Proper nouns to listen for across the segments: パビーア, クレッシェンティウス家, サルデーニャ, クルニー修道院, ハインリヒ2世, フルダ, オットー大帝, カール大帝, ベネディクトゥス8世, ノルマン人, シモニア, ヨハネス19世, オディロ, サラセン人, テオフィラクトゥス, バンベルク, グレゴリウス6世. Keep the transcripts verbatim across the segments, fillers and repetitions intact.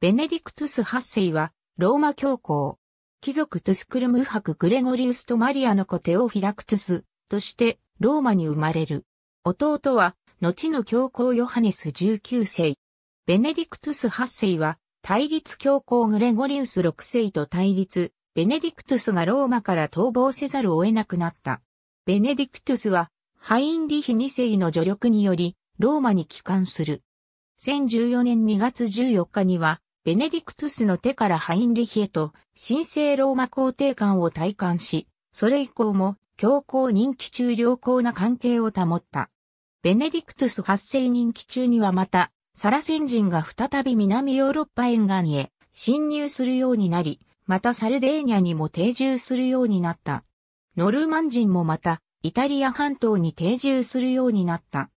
ベネディクトゥスはち世は、ローマ教皇、貴族トゥスクルム伯グレゴリウスとマリアの子テオフィラクトゥスとして、ローマに生まれる。弟は、後の教皇ヨハネスじゅうきゅう世。ベネディクトゥスはち世は、対立教皇グレゴリウスろく世と対立、ベネディクトゥスがローマから逃亡せざるを得なくなった。ベネディクトゥスは、ハインリヒに世の助力により、ローマに帰還する。せんじゅうよねんにがつじゅうよっかには、ベネディクトゥスの手からハインリヒへと、神聖ローマ皇帝間を退官し、それ以降も、教皇任期中良好な関係を保った。ベネディクトゥスはち世任期中にはまた、サラセン人が再び南ヨーロッパ沿岸へ侵入するようになり、またサルデーニャにも定住するようになった。ノルマン人もまた、イタリア半島に定住するようになった。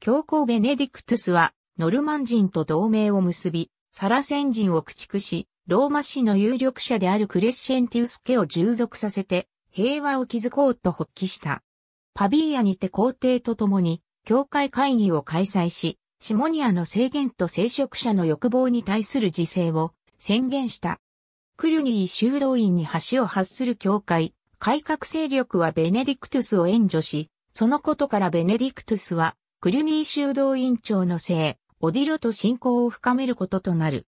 教皇ベネディクトゥスは、ノルマン人と同盟を結び、サラセン人を駆逐し、ローマ史の有力者であるクレッシェンティウス家を従属させて、平和を築こうと発起した。パビーアにて皇帝と共に、教会会議を開催し、シモニアの制限と聖職者の欲望に対する自制を宣言した。クルニー修道院に橋を発する教会、改革勢力はベネディクトゥスを援助し、そのことからベネディクトゥスは、クルニー修道院長の聖、オディロと信仰を深めることとなる。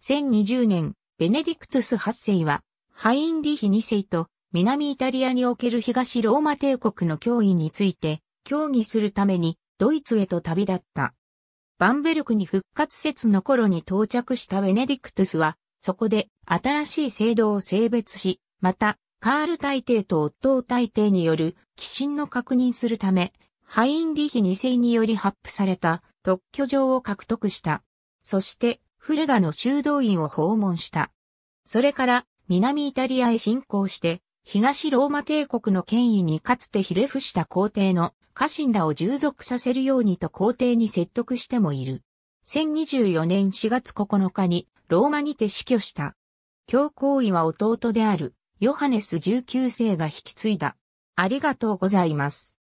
せんにじゅうねん、ベネディクトゥスはち世は、ハインリヒに世と南イタリアにおける東ローマ帝国の脅威について、協議するためにドイツへと旅立った。バンベルクに復活節の頃に到着したベネディクトゥスは、そこで新しい制度を成別し、また、カール大帝とオットー大帝による寄進の確認するため、ハインリヒに世により発布された、特許状を獲得した。そして、フルダの修道院を訪問した。それから、南イタリアへ侵攻して、東ローマ帝国の権威にかつてひれ伏した皇帝の家臣らを従属させるようにと皇帝に説得してもいる。せんにじゅうよねんしがつここのかにローマにて死去した。教皇位は弟であるヨハネスじゅうきゅう世が引き継いだ。ありがとうございます。